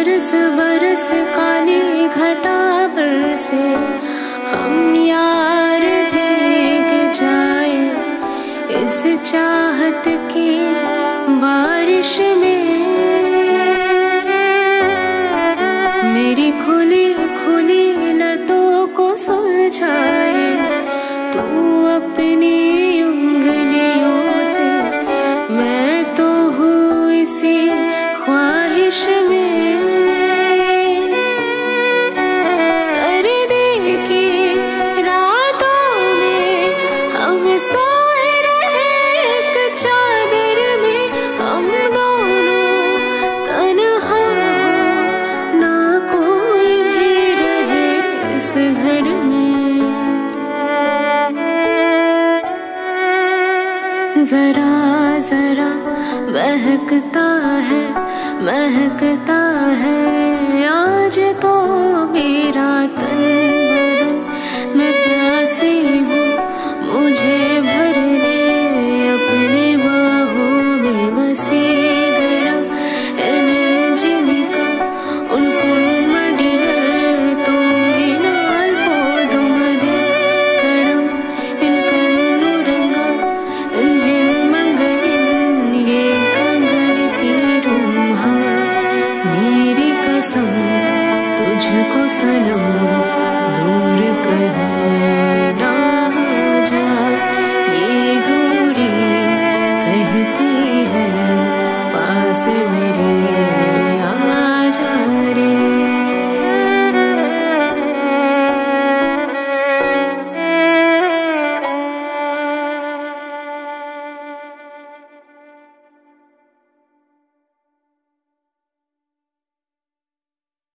बरस बरस काली घटा बरसे, हम यार भीग जाए इस चाहत की बारिश में। मेरी खुली खुली लटों को सुलझाए तू अपनी उंगलियों से, मैं तो हूँ इसी ख्वाहिश में। सर्दी की रातों में हम सोए रहे एक चादर में, हम दोनों तन्हा ना कोई भी रहे इस घर में। जरा जरा महकता है आज तो